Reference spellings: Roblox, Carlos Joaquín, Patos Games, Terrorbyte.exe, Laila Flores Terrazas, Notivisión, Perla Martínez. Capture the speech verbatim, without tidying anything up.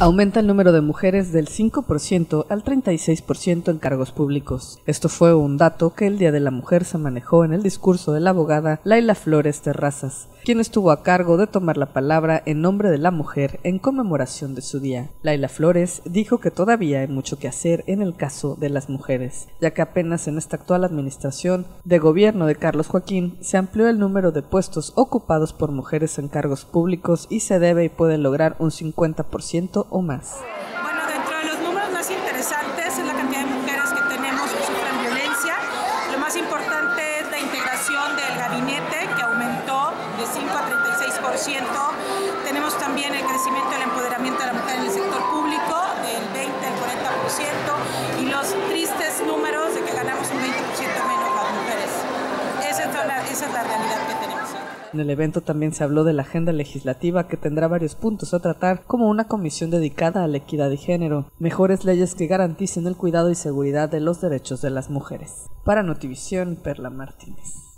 Aumenta el número de mujeres del cinco por ciento al treinta y seis por ciento en cargos públicos. Esto fue un dato que el Día de la Mujer se manejó en el discurso de la abogada Laila Flores Terrazas, quien estuvo a cargo de tomar la palabra en nombre de la mujer en conmemoración de su día. Laila Flores dijo que todavía hay mucho que hacer en el caso de las mujeres, ya que apenas en esta actual administración de gobierno de Carlos Joaquín se amplió el número de puestos ocupados por mujeres en cargos públicos y se debe y puede lograr un cincuenta por ciento o más. Bueno, dentro de los números más interesantes es la cantidad de mujeres que tenemos que sufren violencia. Lo más importante es la integración del gabinete, que aumentó de cinco a treinta y seis por ciento. Tenemos también el crecimiento del empoderamiento de la mujer en el sector público, del veinte al cuarenta por ciento, y los tristes números de que ganamos un veinte por ciento menos las mujeres. Esa es la, esa es la realidad que tenemos. En el evento también se habló de la agenda legislativa, que tendrá varios puntos a tratar, como una comisión dedicada a la equidad de género, mejores leyes que garanticen el cuidado y seguridad de los derechos de las mujeres. Para Notivisión, Perla Martínez.